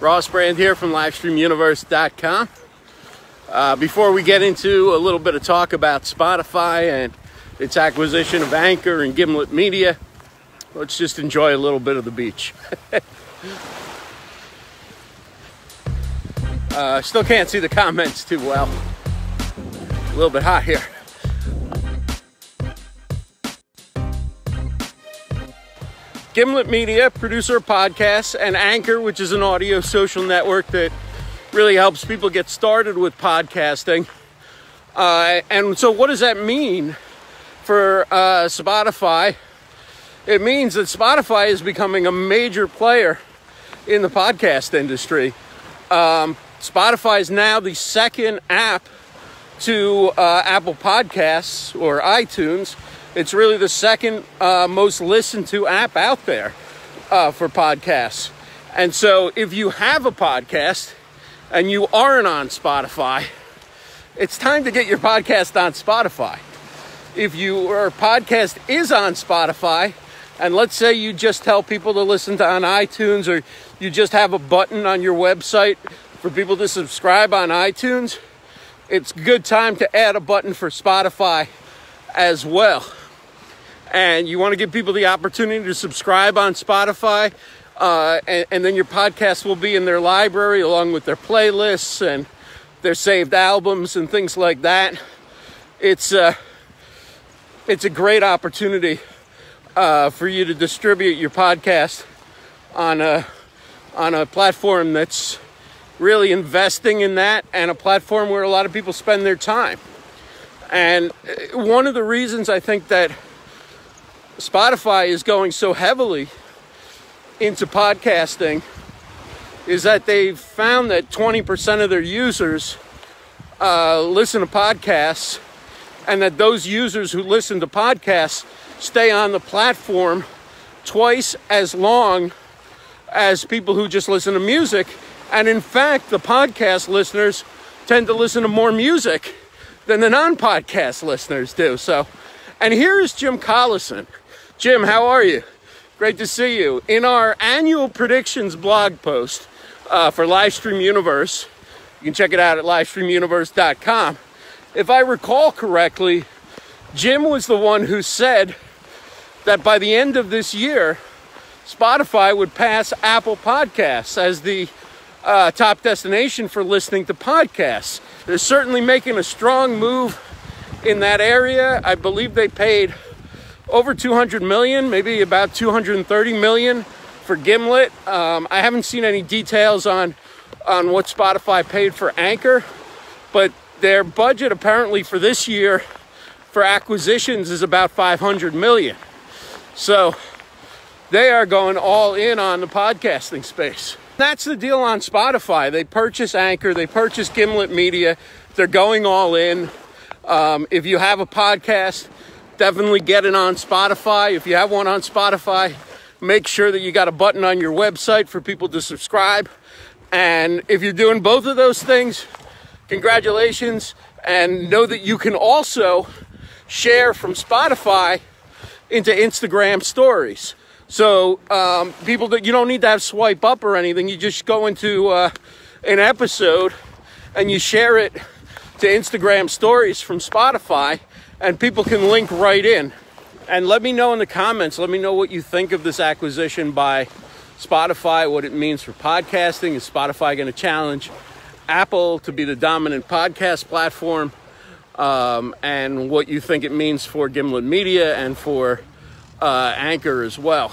Ross Brand here from LivestreamUniverse.com. Before we get into a little bit of talk about Spotify and its acquisition of Anchor and Gimlet Media, let's just enjoy a little bit of the beach. Still can't see the comments too well. A little bit hot here. Gimlet Media, producer of podcasts, and Anchor, which is an audio social network that really helps people get started with podcasting. And so what does that mean for Spotify? It means that Spotify is becoming a major player in the podcast industry. Spotify is now the second app to Apple Podcasts or iTunes. It's really the second most listened to app out there for podcasts. And so if you have a podcast and you aren't on Spotify, it's time to get your podcast on Spotify. If your podcast is on Spotify, and let's say you just tell people to listen to on iTunes, or you just have a button on your website for people to subscribe on iTunes, it's good time to add a button for Spotify as well. And you want to give people the opportunity to subscribe on Spotify, and then your podcast will be in their library along with their playlists and their saved albums and things like that. It's a great opportunity for you to distribute your podcast on a platform that's really investing in that, and a platform where a lot of people spend their time. And one of the reasons I think that Spotify is going so heavily into podcasting is that they've found that 20% of their users listen to podcasts, and that those users who listen to podcasts stay on the platform twice as long as people who just listen to music. And in fact, the podcast listeners tend to listen to more music than the non-podcast listeners do. So, and here's Jim Collison. Jim, how are you? Great to see you. In our annual predictions blog post for Livestream Universe, you can check it out at LivestreamUniverse.com. If I recall correctly, Jim was the one who said that by the end of this year, Spotify would pass Apple Podcasts as the top destination for listening to podcasts. They're certainly making a strong move in that area. I believe they paid over $200 million, maybe about $230 million for Gimlet. I haven't seen any details on what Spotify paid for Anchor, but their budget apparently for this year for acquisitions is about $500 million. So they are going all in on the podcasting space. That's the deal on Spotify. They purchase Anchor, they purchase Gimlet Media. They're going all in. If you have a podcast, definitely get it on Spotify. If you have one on Spotify, make sure that you got a button on your website for people to subscribe. And if you're doing both of those things, congratulations. And know that you can also share from Spotify into Instagram stories. So people, that you don't need to have swipe up or anything. You just go into an episode and you share it to Instagram stories from Spotify, and people can link right in. And let me know in the comments, let me know what you think of this acquisition by Spotify, what it means for podcasting. Is Spotify going to challenge Apple to be the dominant podcast platform? And what you think it means for Gimlet Media and for Anchor as well.